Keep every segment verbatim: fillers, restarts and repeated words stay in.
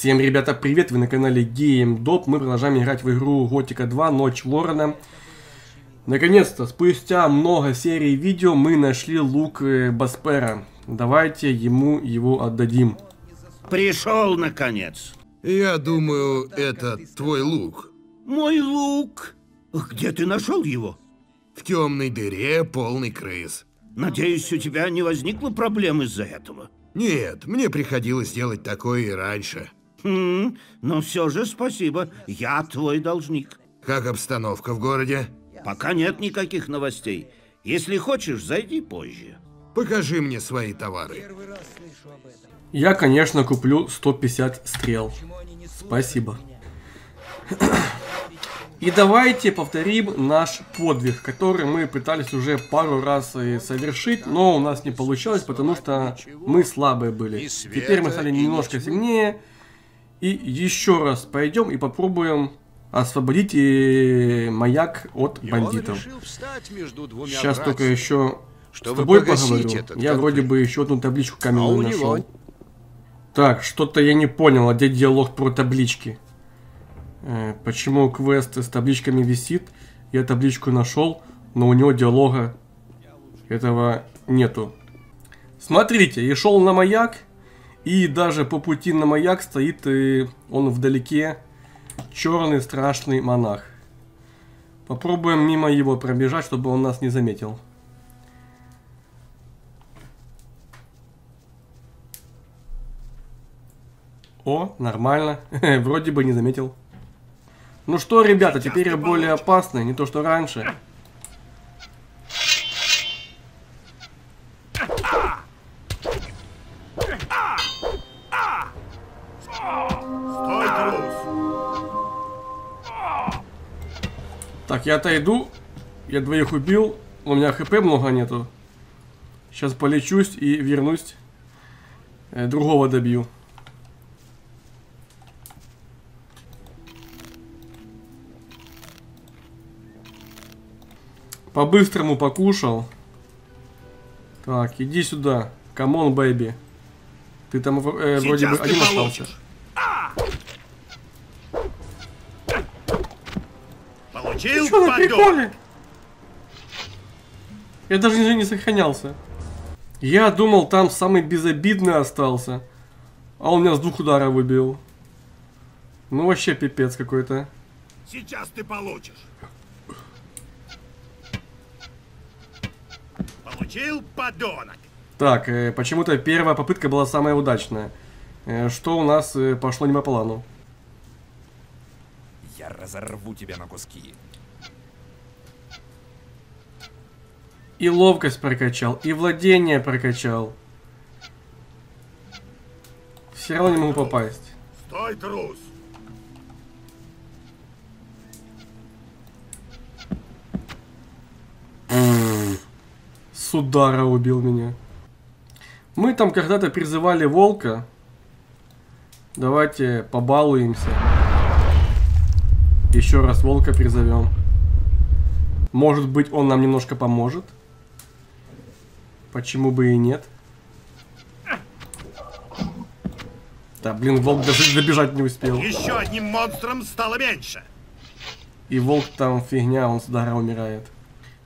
Всем, ребята, привет! Вы на канале GameDop. Мы продолжаем играть в игру Готика два Ночь Ворона. Наконец-то, спустя много серий видео, мы нашли лук Баспера. Давайте ему его отдадим. Пришел, наконец. Я думаю, это твой лук. Мой лук? Где ты нашел его? В темной дыре, полный крыс. Надеюсь, у тебя не возникло проблем из-за этого? Нет, мне приходилось делать такое и раньше. Хм, но все же спасибо, я твой должник. Как обстановка в городе? Пока нет никаких новостей. Если хочешь, зайди позже. Покажи мне свои товары. Я, конечно, куплю сто пятьдесят стрел. Спасибо. И давайте повторим наш подвиг, который мы пытались уже пару раз совершить, но у нас не получалось, потому что мы слабые были. Теперь мы стали немножко сильнее. И еще раз пойдем и попробуем освободить маяк от бандитов. Сейчас только еще с тобой поговорю. Я вроде бы еще одну табличку каменную нашел. Так, что-то я не понял, где диалог про таблички. Почему квест с табличками висит? Я табличку нашел, но у него диалога этого нету. Смотрите, я шел на маяк, и даже по пути на маяк стоит, и он вдалеке, черный страшный монах. Попробуем мимо его пробежать, чтобы он нас не заметил. О, нормально, вроде бы не заметил. Ну что, ребята, теперь я более опасный, не то что раньше. Так, я отойду. Я двоих убил. У меня хп много нету. Сейчас полечусь и вернусь. Другого добью. По-быстрому покушал. Так, иди сюда. Камон, бэйби. Ты там э, вроде бы один остался. Получил. Ты что, на приколе? Я даже не, не сохранялся. Я думал, там самый безобидный остался. А он меня с двух ударов выбил. Ну вообще пипец какой-то. Сейчас ты получишь. Подонок. Так, э, почему-то первая попытка была самая удачная. Э, что у нас э, пошло не по плану? Я разорву тебя на куски. И ловкость прокачал, и владение прокачал. Все равно не могу попасть. Стой, трус! С удара убил меня. Мы там когда-то призывали волка. Давайте побалуемся. Еще раз волка призовем. Может быть, он нам немножко поможет. Почему бы и нет? Да, блин, волк даже добежать не успел. Еще одним монстром стало меньше. И волк там фигня, он с удара умирает.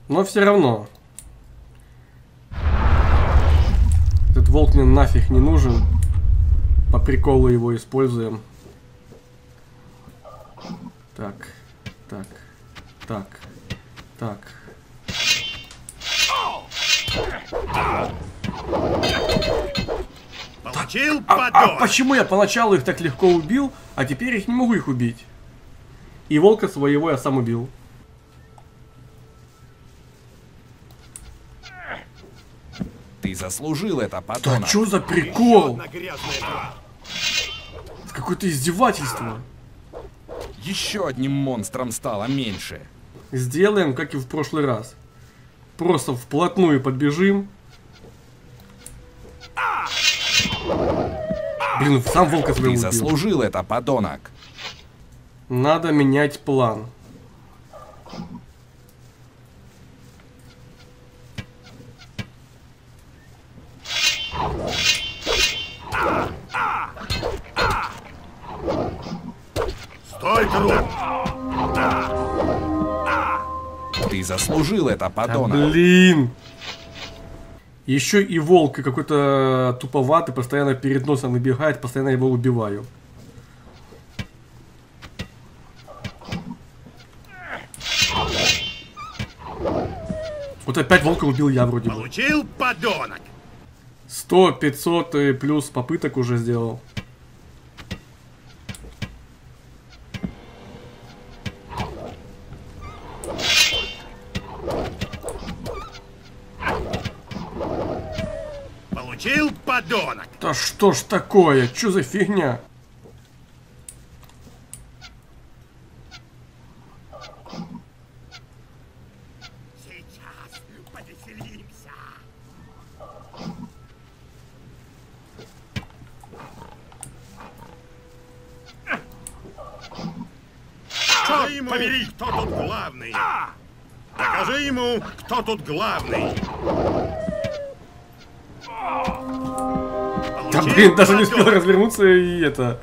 Но все равно. Этот волк мне нафиг не нужен. По приколу его используем. Так, так, так, так. Получил а, а почему я поначалу их так легко убил, а теперь их не могу их убить? И волка своего я сам убил. Ты заслужил это, подонок. Да что за прикол? Какое-то издевательство. Еще одним монстром стало меньше. Сделаем, как и в прошлый раз. Просто вплотную подбежим. Блин, сам волка своего убил. Ты заслужил это, подонок. Надо менять план. Твой труп! Ты заслужил это, подонок. А, блин! Еще и волк какой-то туповатый, постоянно перед носом набегает, постоянно его убиваю. Вот опять волка убил я вроде бы. Получил, подонок! сто, пятьсот и плюс попыток уже сделал. Получил, подонок! Да что ж такое? Чё за фигня? Побери, кто тут главный. Покажи ему, кто тут главный. Да блин, даже не успел развернуться и это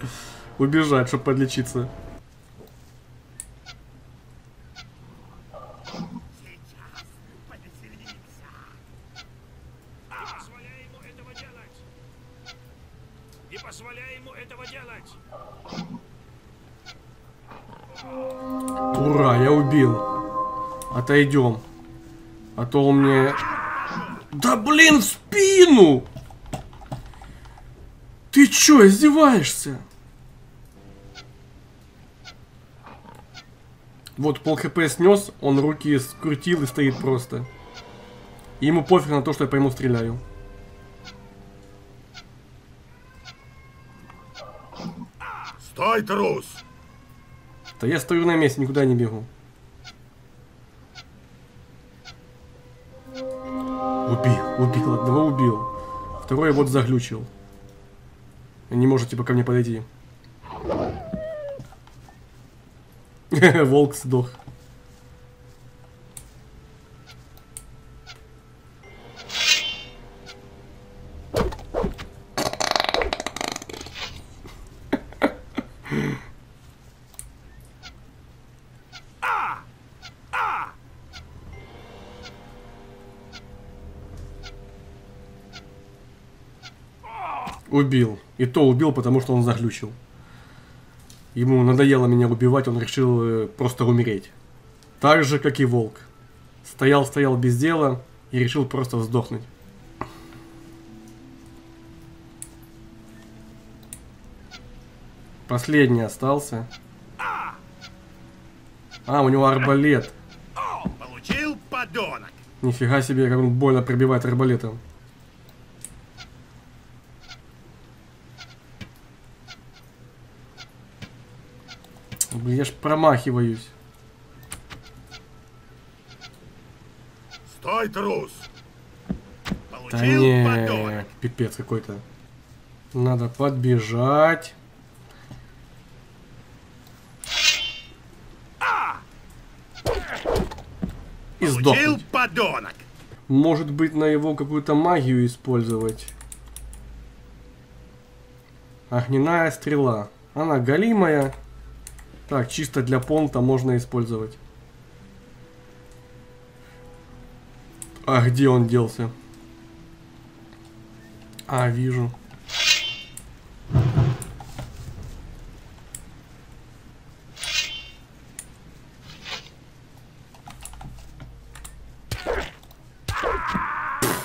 убежать, чтобы подлечиться. Ура, я убил. Отойдем. А то он мне... Да блин, в спину! Ты чё, издеваешься? Вот пол хп снес, он руки скрутил и стоит просто. И ему пофиг на то, что я по нему стреляю. Стой, трус! Я стою на месте, никуда не бегу. Убил, убил, одного убил. Второй вот заглючил. Не может типа ко мне подойти. Волк сдох. Убил. И то убил, потому что он заглючил. Ему надоело меня убивать, он решил просто умереть. Так же, как и волк. Стоял-стоял без дела и решил просто сдохнуть. Последний остался. А, у него арбалет. Получил, подонок! Нифига себе, как он больно пробивает арбалетом. Блин, я ж промахиваюсь. Стой, трус! Получил, да не, подонок! Пипец какой-то. Надо подбежать. А! И получил, подонок! Может быть, на его какую-то магию использовать. Огненная стрела. Она голимая. Так, чисто для понта можно использовать. А где он делся? А, вижу.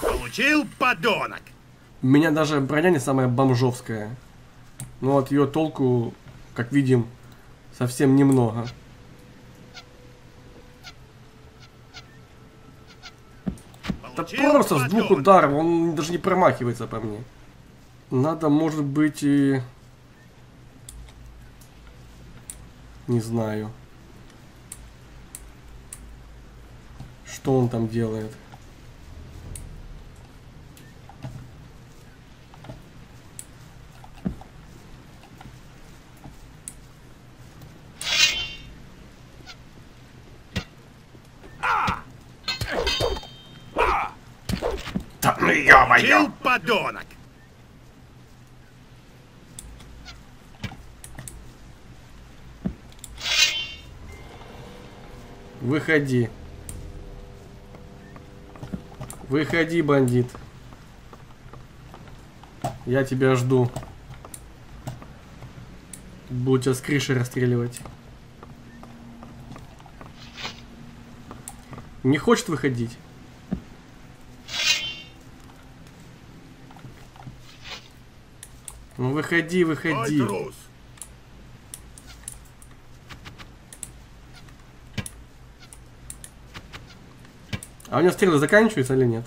Получил, подонок! У меня даже броня не самая бомжовская. Но от ее толку, как видим, совсем немного. Да просто с двух ударов, он даже не промахивается по мне. Надо, может быть, и... Не знаю. Что он там делает? Получил, подонок! Выходи. Выходи, бандит. Я тебя жду. Буду тебя с крыши расстреливать. Не хочет выходить. Ну выходи, выходи. А у него стрелы заканчиваются или нет?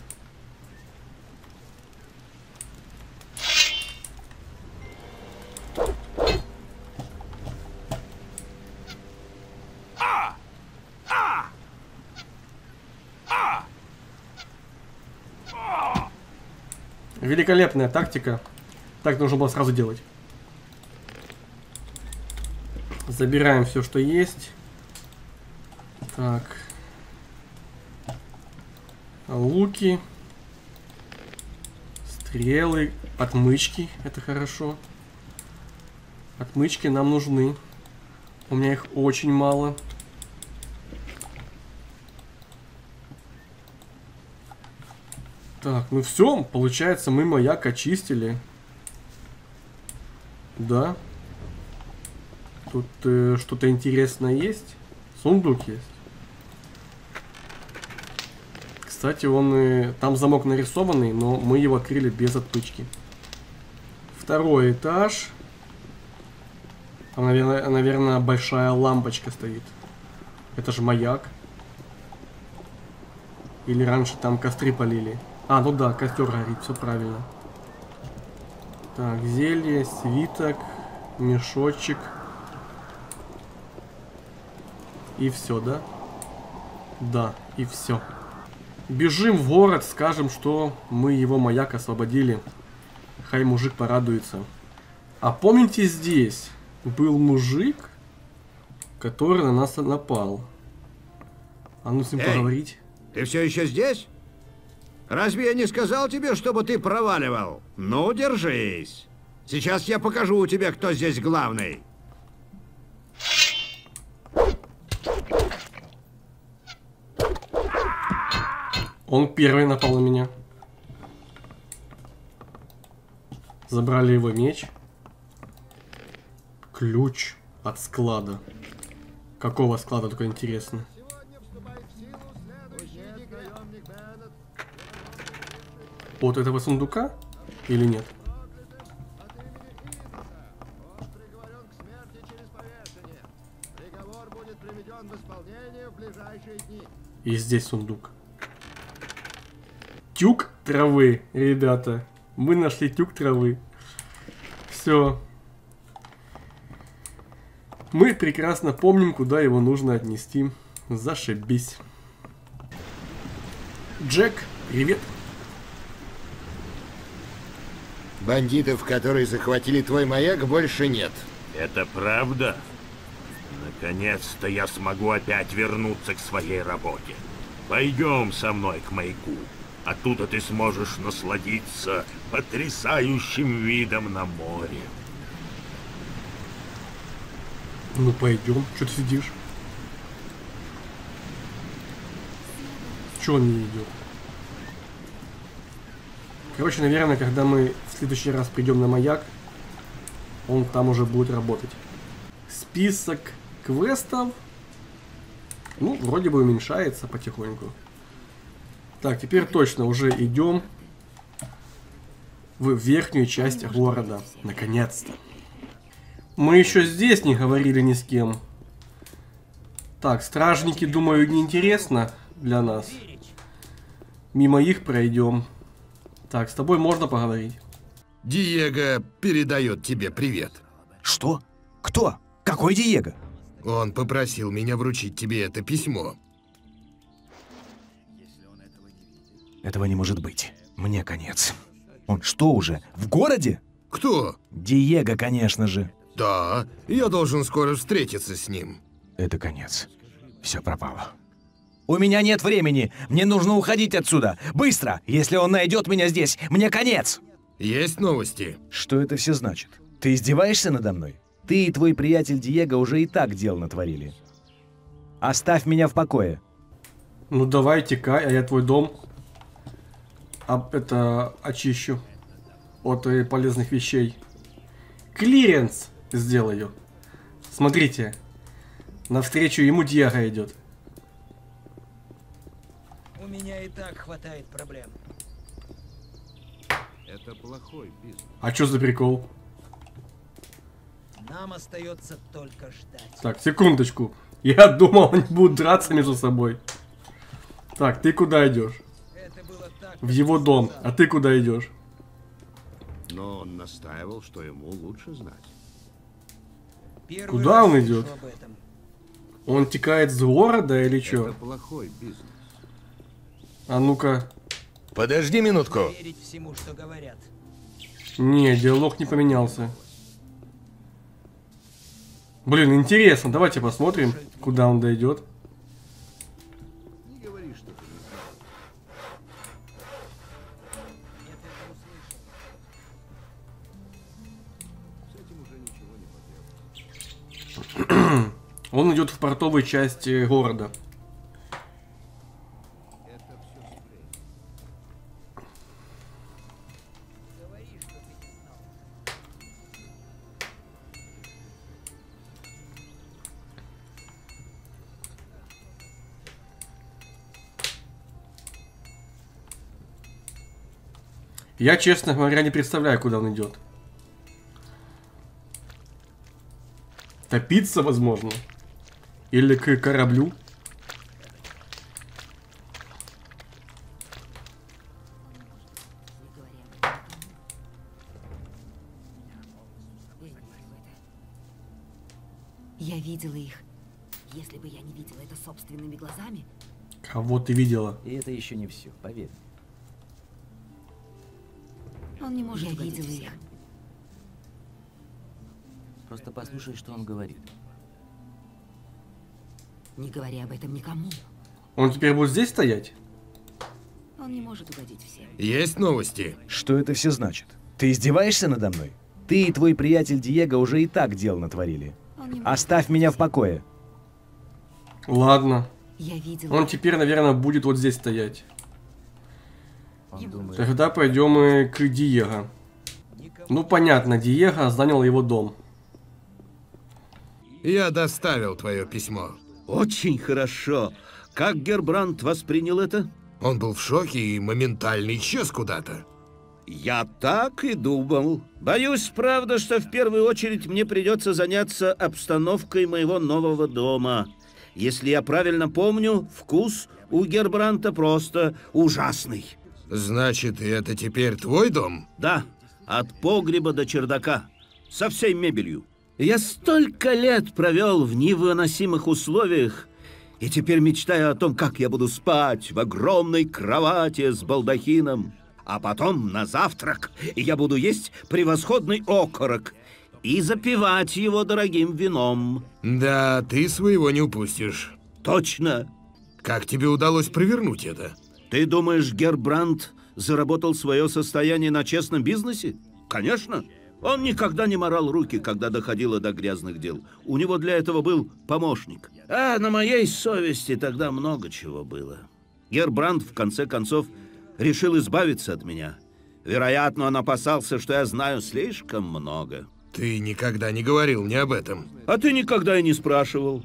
Великолепная тактика. Так нужно было сразу делать. Забираем все, что есть. Так. Луки. Стрелы. Отмычки. Это хорошо. Отмычки нам нужны. У меня их очень мало. Так, ну все. Получается, мы маяк очистили. Да. Тут э, что-то интересное есть. Сундук есть. Кстати, он э, там замок нарисованный, но мы его открыли без отпычки. Второй этаж. Там, наверное, наверное, большая лампочка стоит. Это же маяк. Или раньше там костры полили. А, ну да, костер горит, все правильно. Так, зелье, свиток, мешочек. И все, да? Да, и все. Бежим в город, скажем, что мы его маяк освободили. Хай мужик порадуется. А помните, здесь был мужик, который на нас напал. А ну с ним Эй, поговорить. Ты все еще здесь? Разве я не сказал тебе, чтобы ты проваливал? Ну, держись. Сейчас я покажу тебе, кто здесь главный. Он первый напал на меня. Забрали его меч. Ключ от склада. Какого склада, только интересно. От этого сундука или нет? И здесь сундук. Тюк травы, ребята. Мы нашли тюк травы. Все. Мы прекрасно помним, куда его нужно отнести. Зашибись. Джек, привет. Бандитов, которые захватили твой маяк, больше нет. Это правда? Наконец-то я смогу опять вернуться к своей работе. Пойдем со мной к маяку. Оттуда ты сможешь насладиться потрясающим видом на море. Ну пойдем, что ты сидишь? Чего он не идет? Короче, наверное, когда мы в следующий раз придем на маяк, он там уже будет работать. Список квестов, ну, вроде бы уменьшается потихоньку. Так, теперь точно уже идем в верхнюю часть города. Наконец-то. Мы еще здесь не говорили ни с кем. Так, стражники, думаю, неинтересно для нас. Мимо их пройдем. Так, с тобой можно поговорить. Диего передает тебе привет. Что? Кто? Какой Диего? Он попросил меня вручить тебе это письмо. Этого не может быть. Мне конец. Он что уже, в городе? Кто? Диего, конечно же. Да, я должен скоро встретиться с ним. Это конец. Все пропало. У меня нет времени. Мне нужно уходить отсюда. Быстро! Если он найдет меня здесь, мне конец! Есть новости? Что это все значит? Ты издеваешься надо мной? Ты и твой приятель Диего уже и так дел натворили. Оставь меня в покое. Ну давай, текай, а я твой дом об, это, очищу от полезных вещей. Клиренс сделаю. Смотрите, навстречу ему Диего идет. У меня и так хватает проблем. Это плохой бизнес. А что за прикол? Нам остается только ждать. Так, секундочку. Я думал, они будут драться между собой. Так, ты куда идешь? В его дом. А ты куда идешь? Но он настаивал, что ему лучше знать. Первый куда он идет? Он текает с города или что? Это плохой бизнес. А ну-ка. Подожди минутку. Всему, что говорят. Не, диалог не поменялся. Блин, интересно. Давайте посмотрим, куда он дойдет. Он идет в портовую часть города. Я, честно говоря, не представляю, куда он идет. Топиться, возможно. Или к кораблю. Я видела их. Если бы я не видела это собственными глазами. Кого ты видела? И это еще не все, поверь. Он не может. Я видела их. Просто послушай, что он говорит. Не говори об этом никому. Он теперь будет здесь стоять? Он не может угодить всем. Есть новости? Что это все значит? Ты издеваешься надо мной? Ты и твой приятель Диего уже и так дел натворили. Оставь меня в покое. Ладно. Я видела. Он теперь, наверное, будет вот здесь стоять. Думает... Тогда пойдем и к Диего. Ну понятно, Диего занял его дом. Я доставил твое письмо. Очень хорошо. Как Гербрандт воспринял это? Он был в шоке и моментально исчез куда-то. Я так и думал. Боюсь, правда, что в первую очередь мне придется заняться обстановкой моего нового дома. Если я правильно помню, вкус у Гербрандта просто ужасный. Значит, это теперь твой дом? Да, от погреба до чердака. Со всей мебелью. Я столько лет провел в невыносимых условиях, и теперь мечтаю о том, как я буду спать в огромной кровати с балдахином. А потом на завтрак я буду есть превосходный окорок и запивать его дорогим вином. Да, ты своего не упустишь. Точно. Как тебе удалось провернуть это? Ты думаешь, Гербрандт заработал свое состояние на честном бизнесе? Конечно. Он никогда не морал руки, когда доходило до грязных дел. У него для этого был помощник. А на моей совести тогда много чего было. Гербрандт, в конце концов, решил избавиться от меня. Вероятно, он опасался, что я знаю слишком много. Ты никогда не говорил мне об этом. А ты никогда и не спрашивал.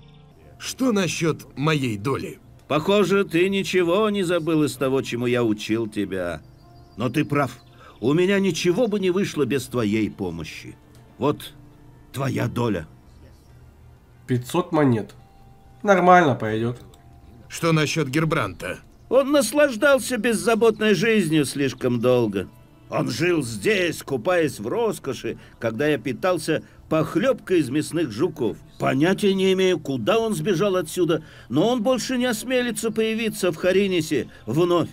Что насчет моей доли? Похоже, ты ничего не забыл из того, чему я учил тебя. Но ты прав. У меня ничего бы не вышло без твоей помощи. Вот твоя доля. пятьсот монет. Нормально пойдет. Что насчет Гербрандта? Он наслаждался беззаботной жизнью слишком долго. Он жил здесь, купаясь в роскоши, когда я питался похлебкой из мясных жуков. Понятия не имею, куда он сбежал отсюда, но он больше не осмелится появиться в Хоринисе вновь.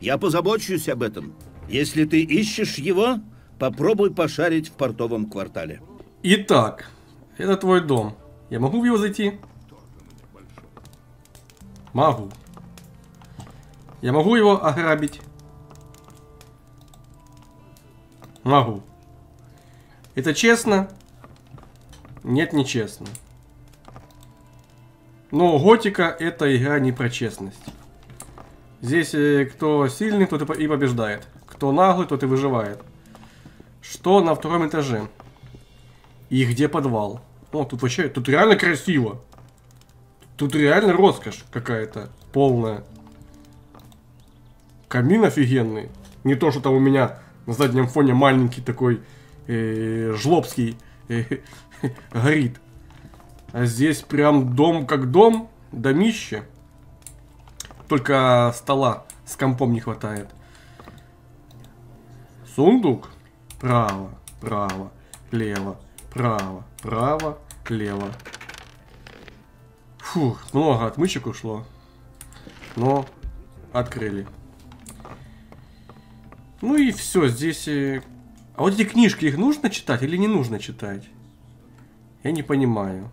Я позабочусь об этом. Если ты ищешь его, попробуй пошарить в портовом квартале. Итак, это твой дом. Я могу в него зайти? Могу. Я могу его ограбить? Могу. Это честно? Нет, не честно. Но Готика — это игра не про честность. Здесь кто сильный, тот и побеждает. Кто наглый, тот и выживает. Что на втором этаже? И где подвал? О, тут вообще, тут реально красиво. Тут реально роскошь какая-то полная. Камин офигенный. Не то, что там у меня на заднем фоне маленький такой э, жлобский э, э, горит. А здесь прям дом как дом, домище. Только стола с компом не хватает. Сундук. Право, право, лево, право, право, лево. Фух, много отмычек ушло. Но открыли. Ну и все, здесь... А вот эти книжки, их нужно читать или не нужно читать? Я не понимаю.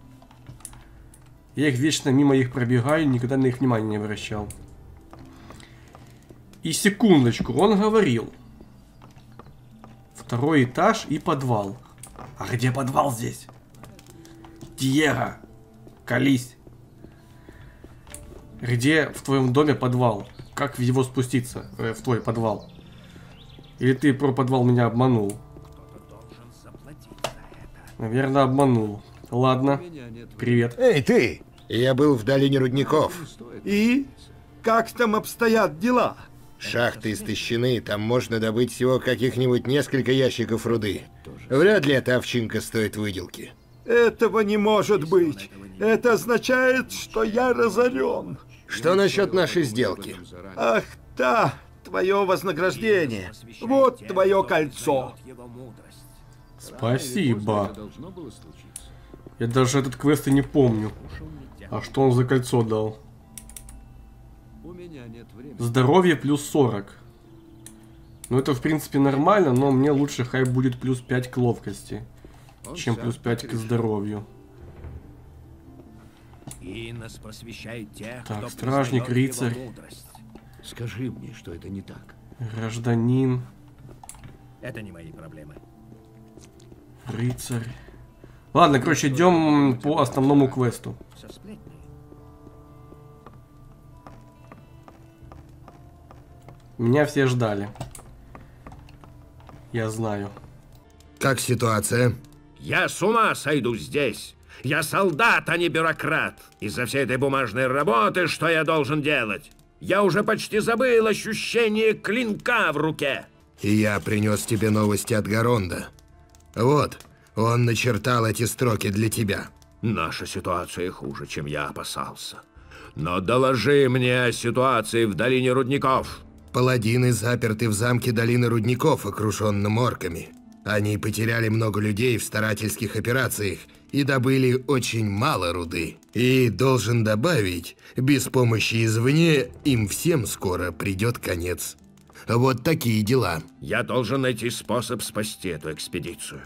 Я их вечно мимо их пробегаю, никогда на их внимание не обращал. И секундочку, он говорил. Второй этаж и подвал. А где подвал здесь? Диего, колись. Где в твоем доме подвал? Как в его спуститься, э, в твой подвал? Или ты про подвал меня обманул? Наверное, обманул. Ладно. Привет. Эй, ты! Я был в долине Рудников. И? Как там обстоят дела? Шахты истощены, там можно добыть всего каких-нибудь несколько ящиков руды. Вряд ли эта овчинка стоит выделки. Этого не может быть. Это означает, что я разорен. Что насчет нашей сделки? Ах, да! Твое вознаграждение. Вот твое кольцо. Спасибо. Я даже этот квест и не помню. А что он за кольцо дал? Здоровье плюс сорок. Ну это в принципе нормально, но мне лучше хай будет плюс пять к ловкости, чем плюс пять к здоровью. Так, стражник, рыцарь. Скажи мне, что это не так. Гражданин. Это не мои проблемы. Рыцарь. Ладно, короче, идем по основному квесту. Меня все ждали. Я знаю. Как ситуация? Я с ума сойду здесь. Я солдат, а не бюрократ. Из-за всей этой бумажной работы, что я должен делать? Я уже почти забыл ощущение клинка в руке. И я принес тебе новости от Гаронда. Вот, он начертал эти строки для тебя. Наша ситуация хуже, чем я опасался. Но доложи мне о ситуации в долине Рудников. Паладины заперты в замке долины Рудников, окруженном орками. Они потеряли много людей в старательских операциях и добыли очень мало руды. И, должен добавить, без помощи извне им всем скоро придет конец. Вот такие дела. Я должен найти способ спасти эту экспедицию.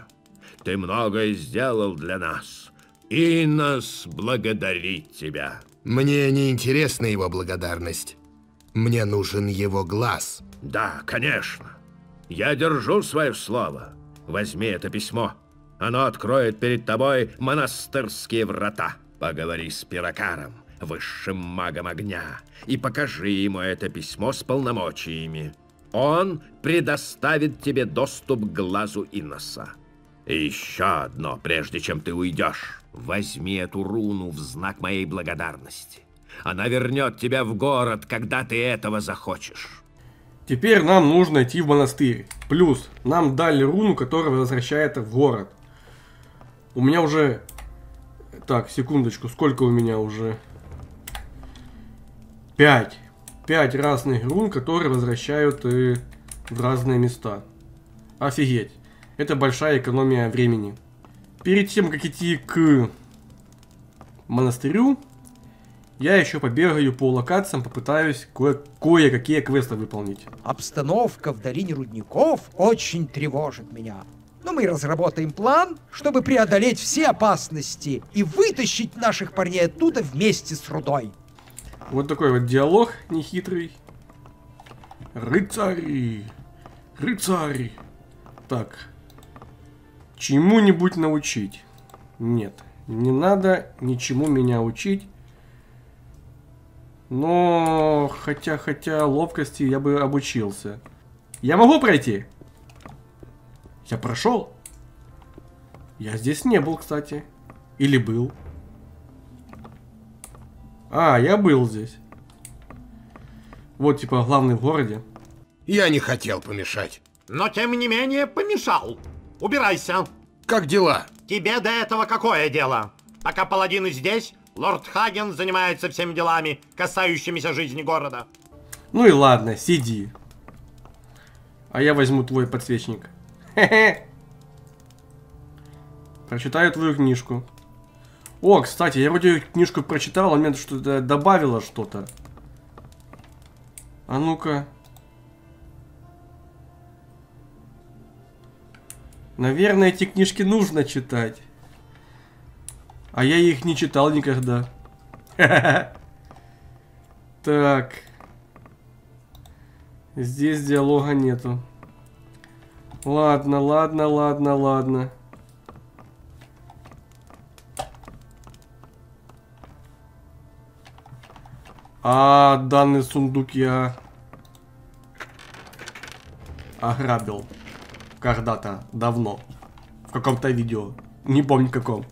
Ты многое сделал для нас. Иннос благодарит тебя. Мне не интересна его благодарность. Мне нужен его глаз. Да, конечно. Я держу свое слово. Возьми это письмо. Оно откроет перед тобой монастырские врата. Поговори с Пирокаром, высшим магом огня, и покажи ему это письмо с полномочиями. Он предоставит тебе доступ к глазу Инноса. И еще одно, прежде чем ты уйдешь. Возьми эту руну в знак моей благодарности. Она вернет тебя в город, когда ты этого захочешь. Теперь нам нужно идти в монастырь. Плюс нам дали руну, которая возвращает в город. У меня уже... Так, секундочку, сколько у меня уже? Пять. Пять разных рун, которые возвращают э, в разные места. Офигеть. Это большая экономия времени. Перед тем, как идти к монастырю, я еще побегаю по локациям, попытаюсь кое-какие квесты выполнить. Обстановка в долине Рудников очень тревожит меня. Но мы разработаем план, чтобы преодолеть все опасности и вытащить наших парней оттуда вместе с рудой. Вот такой вот диалог нехитрый. Рыцари! Рыцари! Так. Чему-нибудь научить? Нет, не надо ничему меня учить. Но хотя, хотя ловкости я бы обучился. Я могу пройти? Я прошел? Я здесь не был, кстати. Или был? А, я был здесь. Вот, типа, главный в городе. Я не хотел помешать. Но, тем не менее, помешал. Убирайся. Как дела? Тебе до этого какое дело? Пока паладины здесь, лорд Хаген занимается всеми делами, касающимися жизни города. Ну и ладно, сиди. А я возьму твой подсвечник. Хе-хе. Прочитаю твою книжку. О, кстати, я вроде книжку прочитал, а мне что-то добавило что-то. А ну-ка. Наверное, эти книжки нужно читать. А я их не читал никогда. Так. Здесь диалога нету. Ладно, ладно, ладно, ладно. А, данный сундук я ограбил. Когда-то, давно. В каком-то видео. Не помню каком.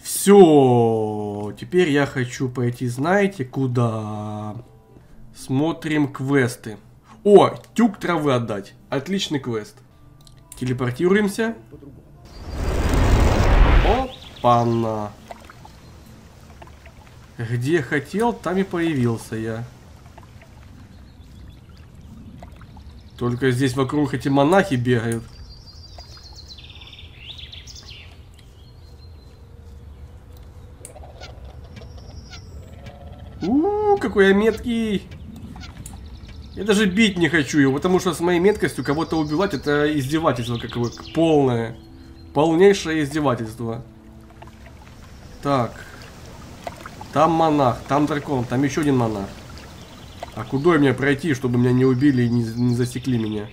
Все. Теперь я хочу пойти, знаете, куда? Смотрим квесты. О, тюк травы отдать. Отличный квест. Телепортируемся. Опа-на. Где хотел, там и появился я. Только здесь вокруг эти монахи бегают. У-у-у, какой я меткий. Я даже бить не хочу его, потому что с моей меткостью кого-то убивать — это издевательство какое-то полное. Полнейшее издевательство. Так. Там монах, там дракон, там еще один монах. А куда мне пройти, чтобы меня не убили и не, не засекли меня?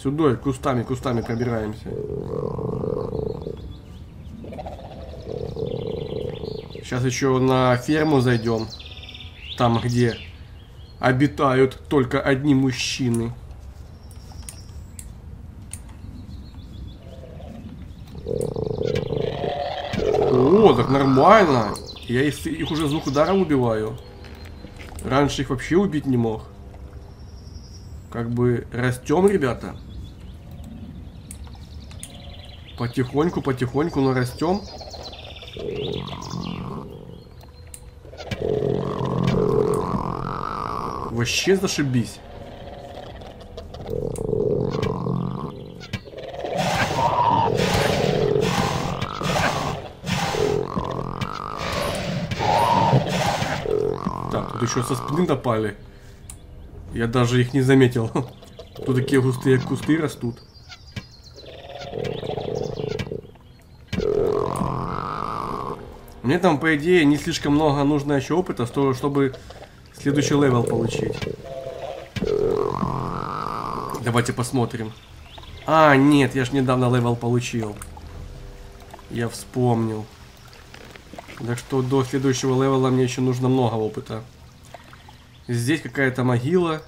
Сюда, кустами, кустами пробираемся. Сейчас еще на ферму зайдем. Там, где обитают только одни мужчины. О, так нормально. Я их уже звук удара убиваю. Раньше их вообще убить не мог. Как бы растем, ребята. Потихоньку, потихоньку, но растем. Вообще зашибись. Еще со спины напали. Я даже их не заметил. Тут такие густые кусты растут. Мне там, по идее, не слишком много нужно еще опыта, чтобы следующий левел получить. Давайте посмотрим. А, нет, я ж недавно левел получил. Я вспомнил. Так что до следующего левела мне еще нужно много опыта. Здесь какая-то могила.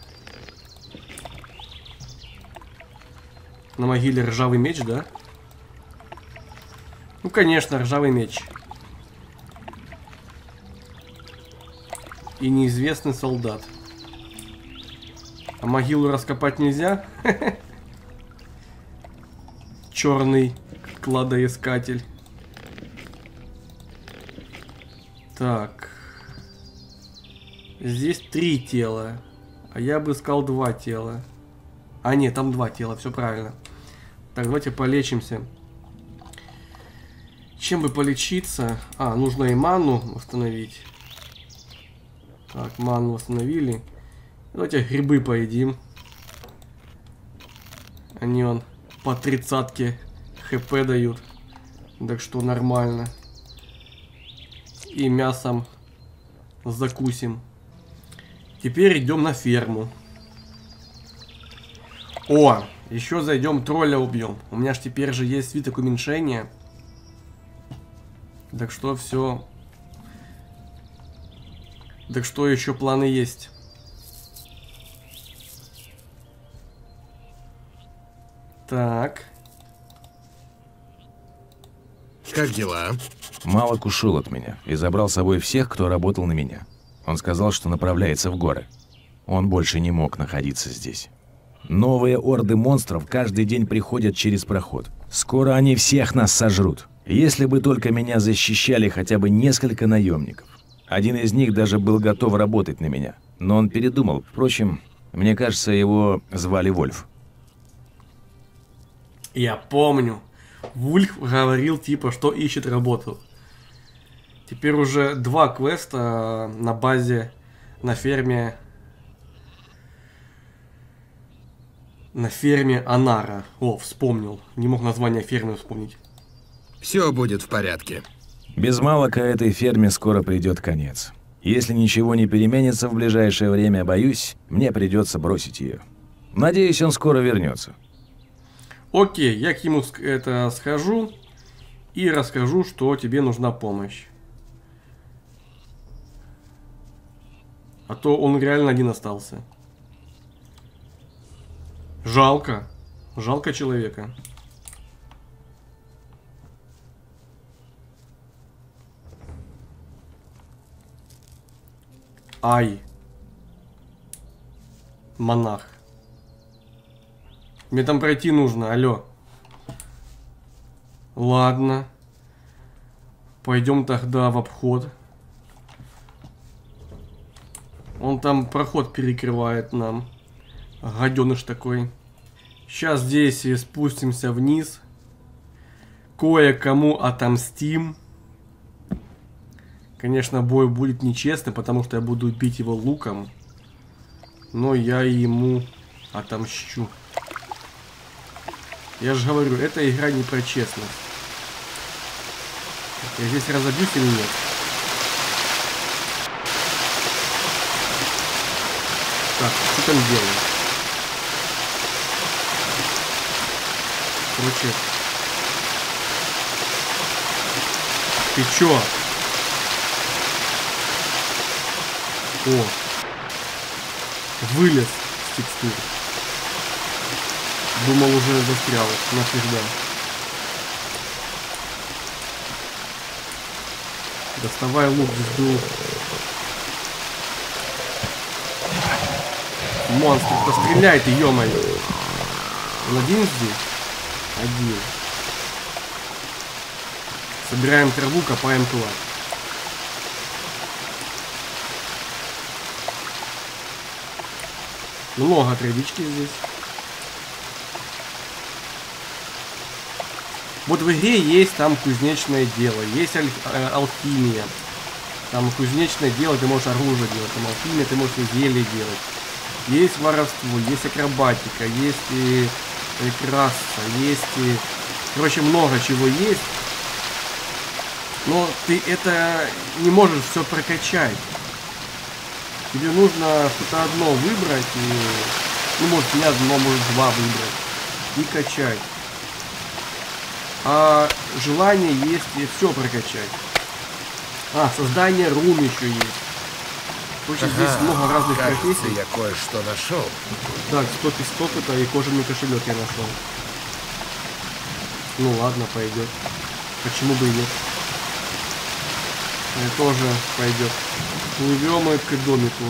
На могиле ржавый меч, да? Ну, конечно, ржавый меч. И неизвестный солдат. А могилу раскопать нельзя? Черный кладоискатель. Так. Здесь три тела. А я бы искал два тела. А нет, там два тела, все правильно. Так, давайте полечимся. Чем бы полечиться? А, нужно и ману восстановить. Так, ману восстановили. Давайте грибы поедим. Они вон по тридцатке хп дают. Так что нормально. И мясом закусим. Теперь идем на ферму. О, еще зайдем, тролля убьем. У меня ж теперь же есть свиток уменьшения. Так что все. Так что еще планы есть. Так. Как дела? Малок ушел от меня и забрал с собой всех, кто работал на меня. Он сказал, что направляется в горы. Он больше не мог находиться здесь. Новые орды монстров каждый день приходят через проход. Скоро они всех нас сожрут. Если бы только меня защищали хотя бы несколько наемников. Один из них даже был готов работать на меня. Но он передумал. Впрочем, мне кажется, его звали Вольф. Я помню. Вульф говорил, типа, что ищет работу. Теперь уже два квеста на базе, на ферме. На ферме Анара. О, вспомнил. Не мог название фермы вспомнить. Все будет в порядке. Без Малока этой ферме скоро придет конец. Если ничего не переменится в ближайшее время, боюсь, мне придется бросить ее. Надеюсь, он скоро вернется. Окей, я к нему это схожу и расскажу, что тебе нужна помощь. А то он реально один остался. Жалко. Жалко человека. Ай. Монах. Мне там пройти нужно, алло. Ладно. Пойдем тогда в обход. Он там проход перекрывает нам. Гаденыш такой. Сейчас здесь и спустимся вниз. Кое-кому отомстим. Конечно, бой будет нечестный, потому что я буду бить его луком. Но я ему отомщу. Я же говорю, эта игра не про честность. Я здесь разобьюсь или нет? Так, что там делаю? Короче. Ты чё? О! Вылез с текстуры. Думал, уже застрял навсегда. Доставай лук, жду. Монстр, постреляй ты, ё-моё. Он один здесь? Один. Собираем траву, копаем клад. Много травички здесь. Вот в игре есть там кузнечное дело, есть аль э, алхимия. Там кузнечное дело, ты можешь оружие делать, там алхимия, ты можешь изделия делать. Есть воровство, есть акробатика, есть и краса, есть и... Короче, много чего есть. Но ты это не можешь все прокачать. Тебе нужно что-то одно выбрать, и... ну может не одно, может два выбрать. И качать. А желание есть и все прокачать. А, создание рун еще есть. Короче, ага, здесь много разных профессий. Я кое-что нашел. Так, сто писток это и кожаный кошелек я нашел. Ну ладно, пойдет. Почему бы и нет? Это тоже пойдет. Плывем мы к домику.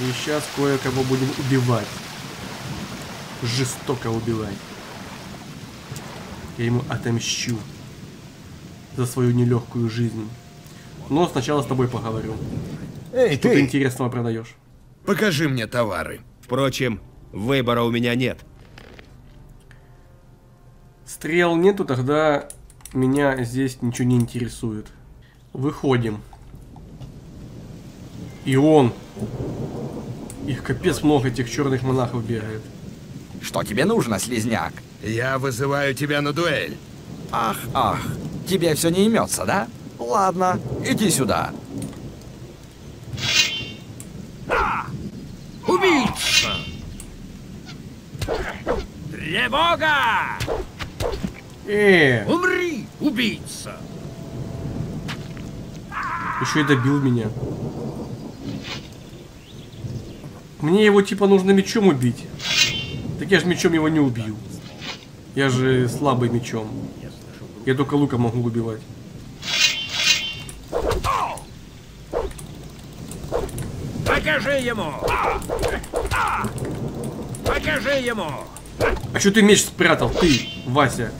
И сейчас кое-кого будем убивать. Жестоко убивать. Я ему отомщу за свою нелегкую жизнь. Но сначала с тобой поговорю. Эй, что ты интересного продаешь? Покажи мне товары. Впрочем, выбора у меня нет. Стрел нету, тогда меня здесь ничего не интересует. Выходим. И он. Их капец много, этих черных монахов бегает. Что тебе нужно, слизняк? Я вызываю тебя на дуэль. Ах, ах, тебе все не имется, да? Ладно, иди сюда. А! Убийца! Тревога! Э! Умри, убийца! Еще и добил меня. Мне его типа нужно мечом убить. Так я же мечом его не убью. Я же слабый мечом. Я только луком могу убивать. Покажи ему! Покажи ему! А что ты меч спрятал? Ты, Вася.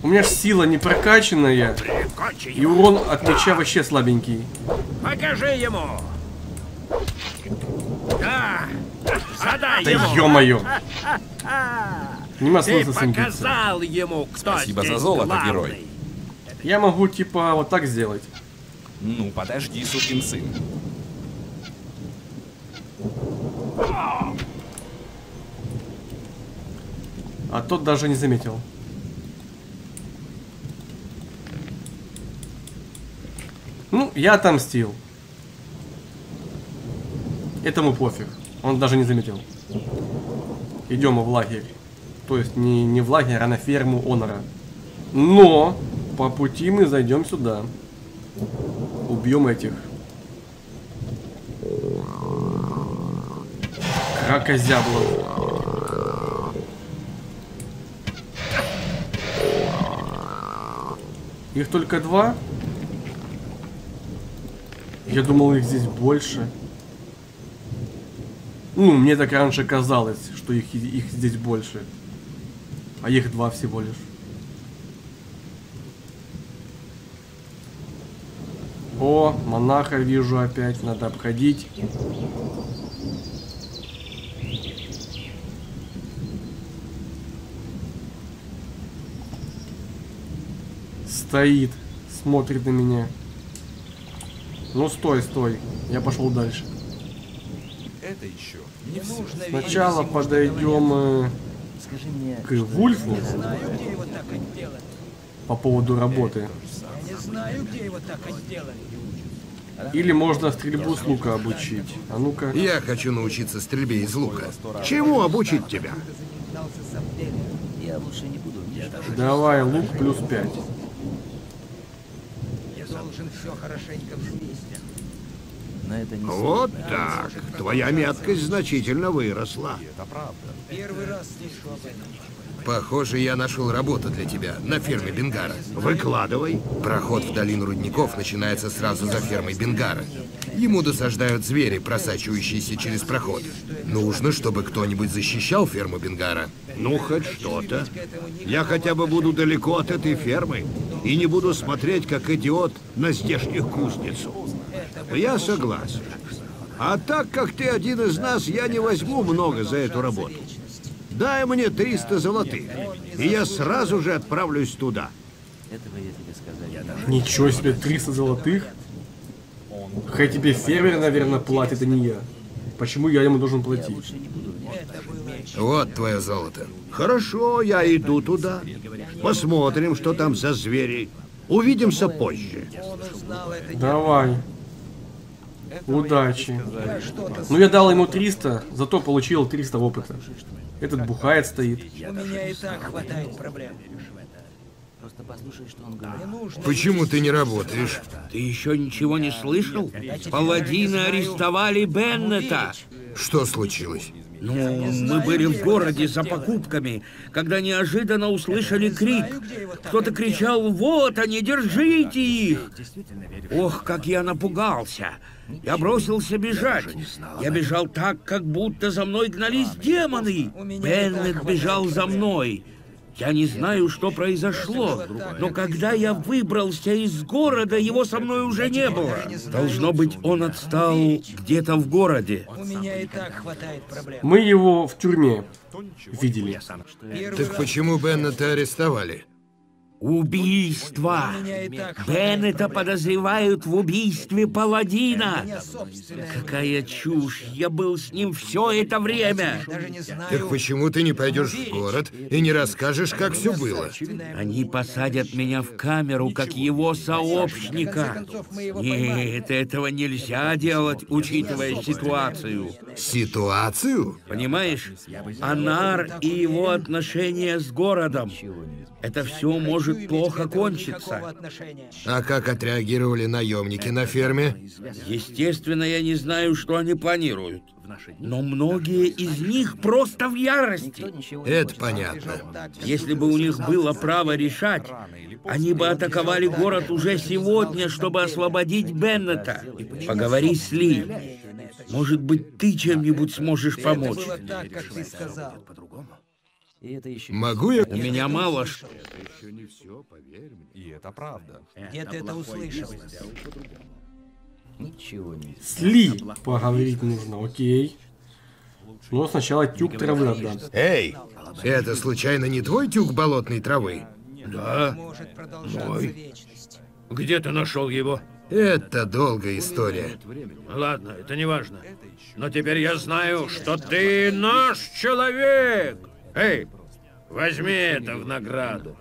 У меня ж сила не прокачанная. И урон от меча вообще слабенький. Покажи ему! Да! Задай да ему! Ё-моё! Нема смысла с ним биться. Спасибо за золото, герой. Я могу типа вот так сделать. Ну подожди, сукин сын. А тот даже не заметил. Ну, я отомстил. Этому пофиг. Он даже не заметил. Идем в лагерь. То есть не, не в лагерь, а на ферму Онора. Но по пути мы зайдем сюда. Убьем этих. Кракозяблов. Их только два? Я думал, их здесь больше. Ну, мне так раньше казалось, что их, их здесь больше. А их два всего лишь. О, монаха вижу опять, надо обходить. Стоит, смотрит на меня. Ну стой, стой, я пошел дальше. Это еще не нужно. Сначала подойдем к Вульфу по поводу работы. Знаю, где его так и или можно стрельбу с лука обучить. А ну-ка. Я хочу научиться стрельбе из лука. Чему обучить тебя? Давай лук плюс пять. Я должен все хорошенько взвесить. Вот так. Твоя меткость значительно выросла. Первый раз слышу об этом. Похоже, я нашел работу для тебя на ферме Бенгара. Выкладывай. Проход в долину рудников начинается сразу за фермой Бенгара. Ему досаждают звери, просачивающиеся через проход. Нужно, чтобы кто-нибудь защищал ферму Бенгара. Ну, хоть что-то. Я хотя бы буду далеко от этой фермы и не буду смотреть, как идиот, на здешних кузницу. Я согласен. А так как ты один из нас, я не возьму много за эту работу. Дай мне триста золотых, и я сразу же отправлюсь туда. Ничего себе, триста золотых? Хотя тебе фермер, наверное, платит, а не я. Почему я ему должен платить? Вот твое золото. Хорошо, я иду туда. Посмотрим, что там за звери. Увидимся позже. Давай. Удачи. Ну, я дал ему триста, зато получил триста опыта. Этот бухает стоит. У меня и так хватает проблем. Почему ты не работаешь? Ты еще ничего не слышал? Паладина арестовали Беннета. Что случилось? Ну, мы были в городе за покупками, когда неожиданно услышали крик. Кто-то кричал: «Вот они, держите их!» Ох, как я напугался. Я бросился бежать. Я бежал так, как будто за мной гнались демоны. Беннет бежал за мной. Я не знаю, что произошло, но когда я выбрался из города, его со мной уже не было. Должно быть, он отстал где-то в городе. Мы его в тюрьме видели. Так почему Беннета арестовали? Убийство! Беннета подозревают в убийстве паладина! Какая чушь! Я был с ним все это время! Так почему ты не пойдешь в город и не расскажешь, как все было? Они посадят меня в камеру, как его сообщника. Нет, этого нельзя делать, учитывая ситуацию. Ситуацию? Понимаешь? Анар и его отношения с городом. Это все может плохо кончиться. А как отреагировали наемники на ферме? Естественно, я не знаю, что они планируют. Но многие из них просто в ярости. Это понятно. Если бы у них было право решать, они бы атаковали город уже сегодня, чтобы освободить Беннета. Поговори с Ли. Может быть, ты чем-нибудь сможешь помочь. Могу я? У меня мало что. Это еще не все, поверь мне. И это правда. Где ты это услышал? Ничего не. Сли! Поговорить нужно, окей. Но сначала тюк травы отдам. Эй! Это случайно не твой тюк болотной травы? Да. Мой. Где ты нашел его? Это долгая история. Ладно, это не важно. Но теперь я знаю, что ты наш человек! Эй, возьми это в награду.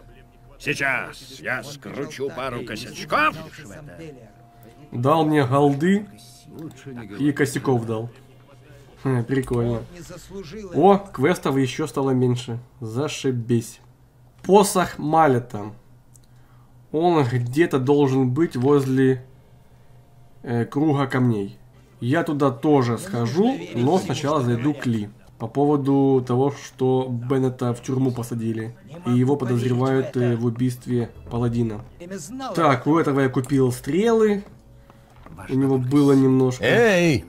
Сейчас я скручу пару косячков. Дал мне голды и косяков дал. Хм, прикольно. О, квестов еще стало меньше. Зашибись. Посох Малета. Он где-то должен быть возле э, круга камней. Я туда тоже схожу, но сначала зайду к Ли. По поводу того, что Беннета в тюрьму посадили. И его подозревают в убийстве паладина. Так, у этого я купил стрелы. У него было немножко. Эй!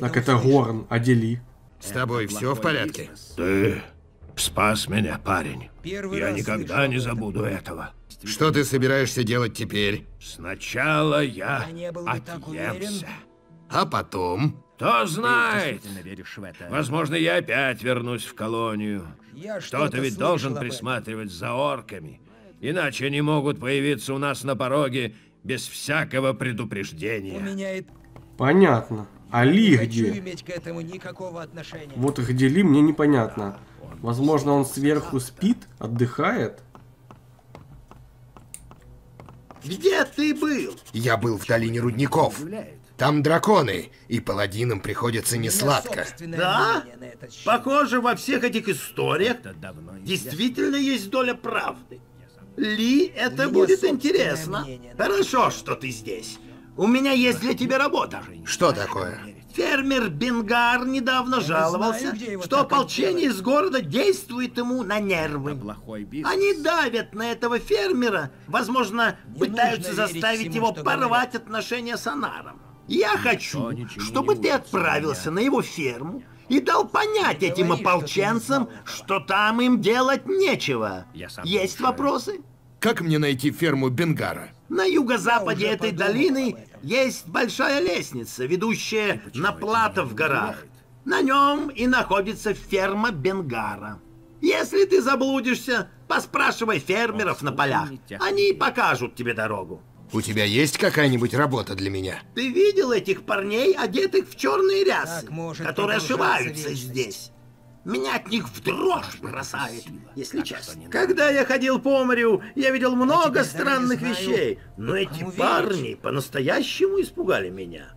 Так, это Горн, одели. С тобой все в порядке? Ты спас меня, парень. Я никогда не забуду этого. Что ты собираешься делать теперь? Сначала я отъемся. А потом... Кто знает? Возможно, я опять вернусь в колонию. Кто-то ведь должен присматривать за орками. Иначе они могут появиться у нас на пороге без всякого предупреждения. Понятно. А Ли где? Вот где Ли, мне непонятно. Возможно, он сверху спит, отдыхает. Где ты был? Я был в долине рудников. Там драконы, и паладинам приходится несладко. Да? Похоже, во всех этих историях действительно есть доля правды. Ли, это будет интересно. Хорошо, что ты здесь. У меня есть для тебя работа. Что такое? Фермер Бенгар недавно жаловался, что ополчение из города действует ему на нервы. Они давят на этого фермера, возможно, пытаются заставить его порвать отношения с Анаром. Я хочу, чтобы ты отправился на его ферму и дал понять этим ополченцам, что там им делать нечего. Есть вопросы? Как мне найти ферму Бенгара? На юго-западе этой долины есть большая лестница, ведущая на плато в горах. На нем и находится ферма Бенгара. Если ты заблудишься, поспрашивай фермеров на полях. Они покажут тебе дорогу. У тебя есть какая-нибудь работа для меня? Ты видел этих парней, одетых в черные рясы, которые ошиваются здесь? Меня от них в дрожь бросает, если честно. Когда я ходил по морю, я видел много странных вещей, но эти парни по-настоящему испугали меня.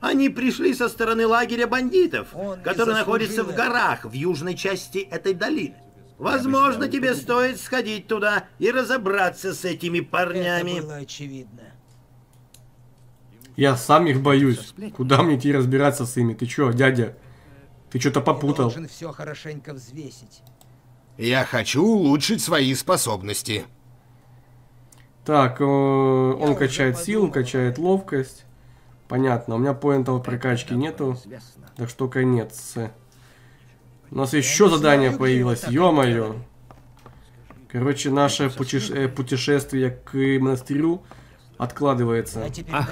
Они пришли со стороны лагеря бандитов, который находится в горах в южной части этой долины. Возможно, тебе стоит сходить туда и разобраться с этими парнями. Это было очевидно. Я сам их боюсь. Куда мне идти разбираться с ними? Ты чё, дядя? Ты что-то попутал. Ты должен все хорошенько взвесить. Я хочу улучшить свои способности. Так, он Я качает силу, качает ловкость. Понятно, у меня поинтов прокачки нету. Так что конец. У нас еще задание появилось, ё-моё. Короче, наше путеше... путешествие к монастырю откладывается. Ах,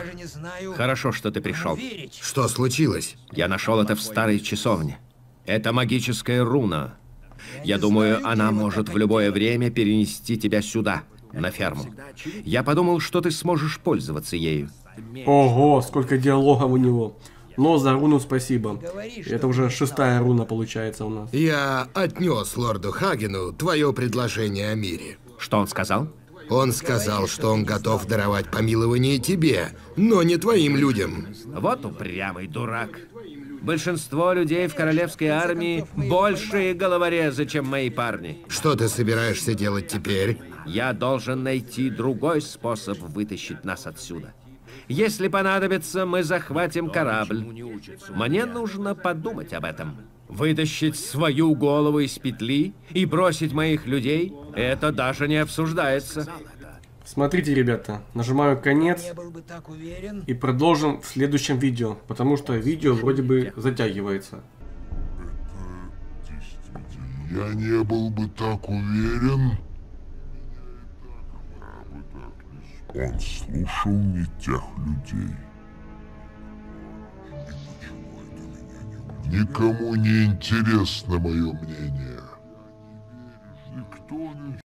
хорошо, что ты пришел. Что случилось? Я нашел это в старой часовне. Это магическая руна. Я думаю, она может в любое время перенести тебя сюда, на ферму. Я подумал, что ты сможешь пользоваться ею. Ого, сколько диалогов у него. Но за руну спасибо. Это уже шестая руна получается у нас. Я отнес лорду Хагену твое предложение о мире. Что он сказал? Он сказал, что он готов даровать помилование тебе, но не твоим людям. Вот упрямый дурак. Большинство людей в королевской армии большие головорезы, чем мои парни. Что ты собираешься делать теперь? Я должен найти другой способ вытащить нас отсюда. Если понадобится, мы захватим корабль. Мне нужно подумать об этом. Вытащить свою голову из петли и бросить моих людей – это даже не обсуждается. Смотрите, ребята, нажимаю конец и продолжим в следующем видео, потому что видео вроде бы затягивается. Я не был бы так уверен. Он слушал не тех людей. Никому не интересно мое мнение.